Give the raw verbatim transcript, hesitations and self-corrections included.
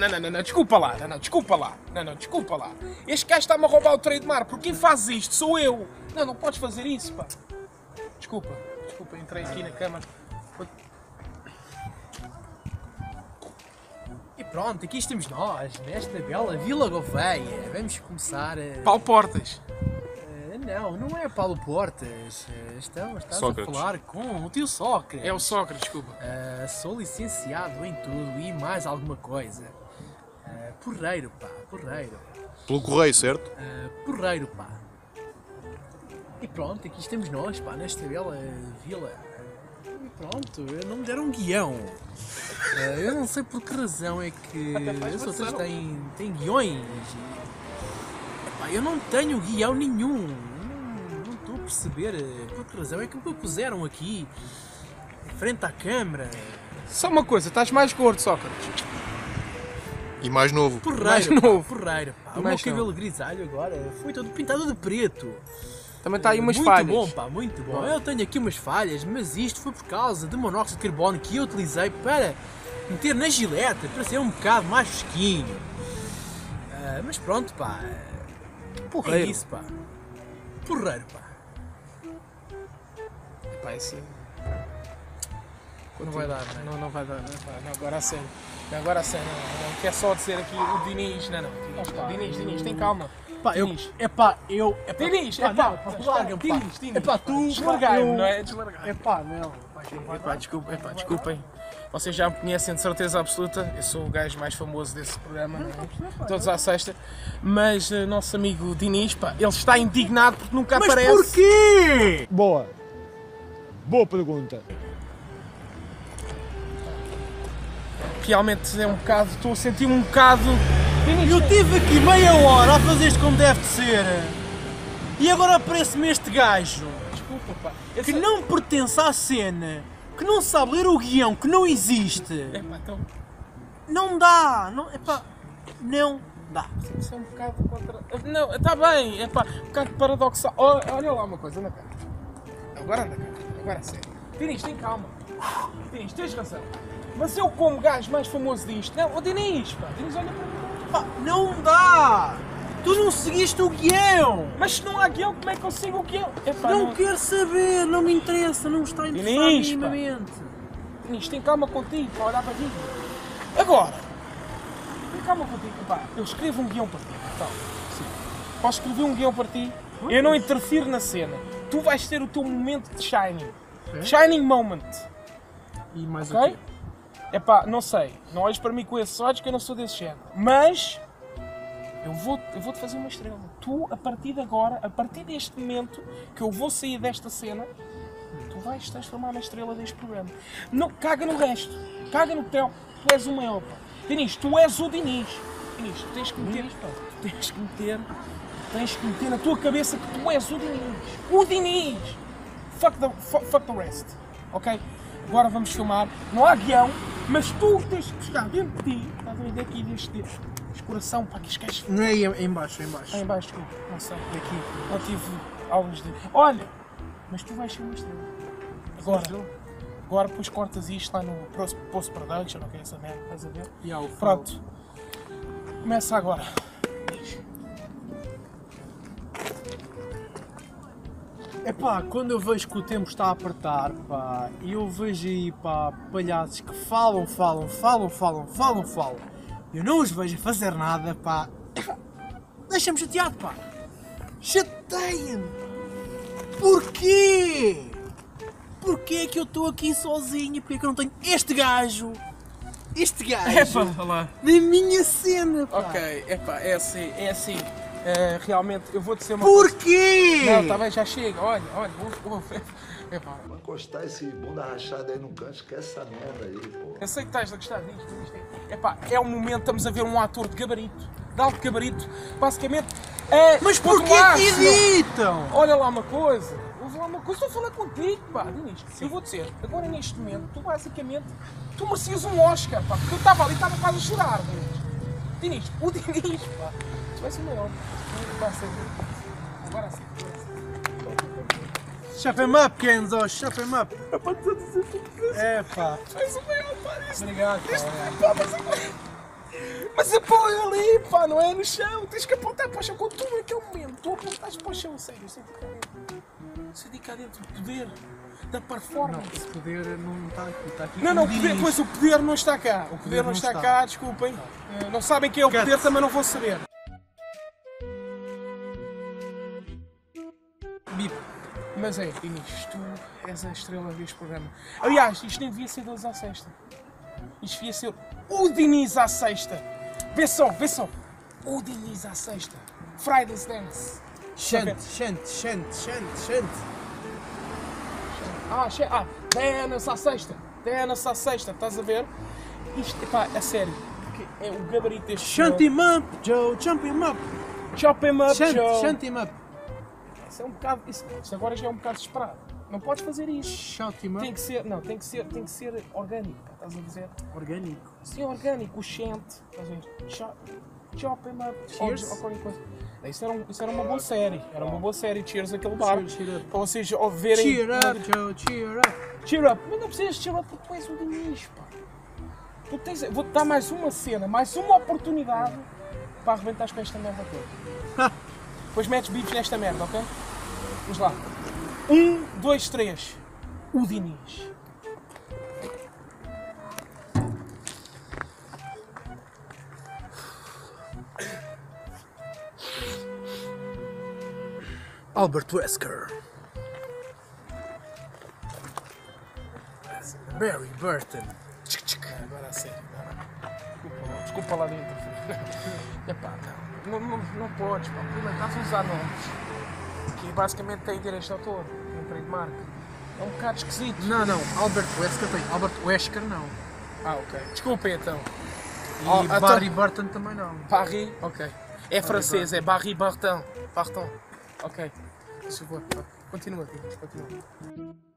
Não, não, não, não, desculpa lá, não, não, desculpa lá, não, não, desculpa lá. Este gajo está-me a roubar o trademark, porque quem faz isto sou eu. Não, não podes fazer isso, pá. Desculpa, desculpa, entrei aqui na câmara. E pronto, aqui estamos nós, nesta bela Vila Gouveia. Vamos começar a... Paulo Portas. Não, não é Paulo Portas. Estamos, estás a falar com o tio Sócrates. É o Sócrates, desculpa. Uh, sou licenciado em tudo e mais alguma coisa. Uh, porreiro, pá, porreiro. Pelo correio, certo? Uh, porreiro, pá. E pronto, aqui estamos nós, pá, nesta bela vila. E pronto, não me deram um guião. Uh, eu não sei por que razão é que as outras têm, têm guiões. Epá, eu não tenho guião nenhum. Perceber por que razão é que me puseram aqui, frente à câmara. Só uma coisa, estás mais gordo, Sócrates. E mais novo. Porreiro, mais novo. Porreiro. Pá, o meu cabelo novo. Grisalho agora foi todo pintado de preto. Também está aí umas muito falhas. Muito bom, pá, muito bom. Eu tenho aqui umas falhas, mas isto foi por causa de monóxido de carbono que eu utilizei para meter na gileta, para ser um bocado mais fresquinho. Uh, mas pronto, pá. Porreiro. É isso, pá. Porreiro, pá. Pá, isso... Não vai dar, não, não vai dar, não, pá, não, agora a sério, agora a sério, não, não, não quer só dizer aqui o Diniz, não, não, não, Diniz, Diniz, tem calma, pá, Diniz. Eu, é pá, eu, é pá, Diniz, é pá, larga-me, Diniz, Diniz, é pá, tu, deslargai-me, não é, deslargai-me, é pá, não, é pá, desculpa, é pá, desculpem, vocês já me conhecem de certeza absoluta, eu sou o gajo mais famoso desse programa, não é? Todos à Sexta, mas uh, nosso amigo Diniz, pá, ele está indignado porque nunca mas aparece. Mas porquê? Boa. Boa pergunta. Realmente é um bocado, estou a sentir-me um bocado... Eu estive aqui meia hora a fazer isto como deve de ser e agora aparece-me este gajo. Desculpa, pá. Que sei... não pertence à cena, que não sabe ler o guião, que não existe. É pá, então... Não dá, não... É pá, não dá. Isso é um bocado contra... Não, está bem, é pá, um bocado paradoxal. Olha lá uma coisa, anda cá. Agora anda cá. Agora sério. Diniz, tem calma. Diniz, tens razão. Mas eu como gajo mais famoso disto. Não, oh, Diniz, pá. Diniz, olha para mim. Pá, não dá. Tu não seguiste o guião. Mas se não há guião, como é que eu sigo o guião? Epá, não, não quero saber. Não me interessa. Não está interessado minimamente. Diniz, tem calma contigo. Para olhar para ti. Agora. Tem calma contigo, pá. Eu escrevo um guião para ti. Então, sim. Posso escrever um guião para ti? Pois. Eu não interfiro na cena. Tu vais ter o teu momento de shining. É? Shining moment. E mais okay? É pá, não sei. Não olhes para mim com esses olhos que eu não sou desse género. Mas eu vou, eu vou te fazer uma estrela. Tu, a partir de agora, a partir deste momento que eu vou sair desta cena, tu vais te transformar na estrela deste programa. Não, caga no resto. Caga no teu. Tu és o maior. Diniz, tu és o Diniz. Diniz, tu tens que meter. Diniz, tu tens que meter. Tens que meter na tua cabeça que tu és o Diniz. O Diniz! Fuck the, fuck, fuck the rest. Ok? Agora vamos filmar. Não há guião, mas tu tens que buscar dentro de ti. Estás a ver daqui deste coração, pá, que esquece. Não é em embaixo, é embaixo. É embaixo, desculpa. Não sei, daqui. Não tive aulas de... Olha! Mas tu vais ser uma estrela. Agora. Agora depois cortas isto lá no post-production, ok? Essa merda, estás a ver? Yeah, pronto. Começa agora. É pá, quando eu vejo que o tempo está a apertar, pá, eu vejo aí, pá, palhaços que falam, falam, falam, falam, falam, falam, eu não os vejo a fazer nada, pá, deixa-me chateado, pá, chateia-me, Por quê? Por que é que eu estou aqui sozinho e por que é que eu não tenho este gajo? Este gajo! Epa, olá! Na minha cena, pá! Ok, epa, é assim, é assim. Uh, realmente, eu vou dizer uma coisa. Porquê? Não, tá bem, já chega, olha, olha, vou ver. Vou encostar esse bunda rachada aí no canto, esquece essa merda aí, pô. Eu sei que estás a gostar disto, disto é. Epá, é o momento, estamos a ver um ator de gabarito, de alto gabarito, basicamente. É, mas por que editam? Olha lá uma coisa, ouve lá uma coisa, eu vou falar contigo, pá, Diniz. Eu vou dizer, agora neste momento, tu basicamente, tu merecias um Oscar, pá, porque eu estava ali, estava quase a chorar, Diniz. Diniz, o Diniz, pá, tu és o melhor, vai ser, agora sim. Shut him up, Kenzo, shut him up. É pá, tu é pá. És o maior, pá, isto. Obrigado, pá. Isto, pá, mas agora... Mas apoia ali, pá, não é no chão. Tens que apontar para o chão. Quando tu, naquele momento, tu apontaste para o chão, sério, eu senti cá dentro. Eu senti cá dentro o poder da performance. Não, esse poder não está aqui, está aqui. Não, não, poder, pois o poder não está cá. O poder, o poder não, não está, está cá, desculpem. Não, não sabem quem é o Cate. Poder, também não vão saber. Bip. Mas é, Diniz, tu és a estrela deste programa. Aliás, isto nem devia ser Todos à Sexta. Isto devia ser o Diniz à Sexta. Vê só, vê só. O Diniz à Sexta. Friday's Dance. Chante, chante, chante, chante, chante. Ah, chante. Ah, Dance à Sexta. Dance à Sexta, estás a ver? Isto, pá, é sério. É o gabarito deste. Chante him up, Joe. Chump him up. Chop him up, Joe. Chante him up. Isso é um bocado, isso, isso agora já é um bocado desesperado. Não podes fazer isso. Tem que ser, não, tem que ser, tem que ser orgânico, estás a dizer? Orgânico? Sim, orgânico, o chente, estás a ver? Chop, chop him up, cheers, ou qualquer coisa. Isso era, um, isso era uma boa série, era uma boa série, cheers, aquele bar. Para vocês verem... Cheer up, Joe, cheer up. Cheer up, mas não precisas cheer up porque tu és o Diniz, pá. Tu tens, vou-te dar mais uma cena, mais uma oportunidade para arrebentares com esta merda toda. Depois metes bips nesta merda, ok? Vamos lá. Um, dois, três. O Diniz. Albert Wesker. Barry Burton. É, agora a sério. Desculpa, desculpa lá dentro. Epá, não. Não, não, não podes, pá, primeiro estás a usar nomes que basicamente tem direito de autor, um trademark. É um bocado esquisito. Não, não, Albert Wesker tem, Albert Wesker não. Ah, ok. Desculpem então. E oh, Barry então... Burton também não. Barry? Ok. É francês, é Barry Burton. Burton. Ok. Por favor, continua, continua.